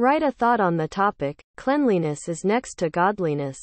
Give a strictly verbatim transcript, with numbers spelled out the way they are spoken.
Write a thought on the topic, cleanliness is next to godliness.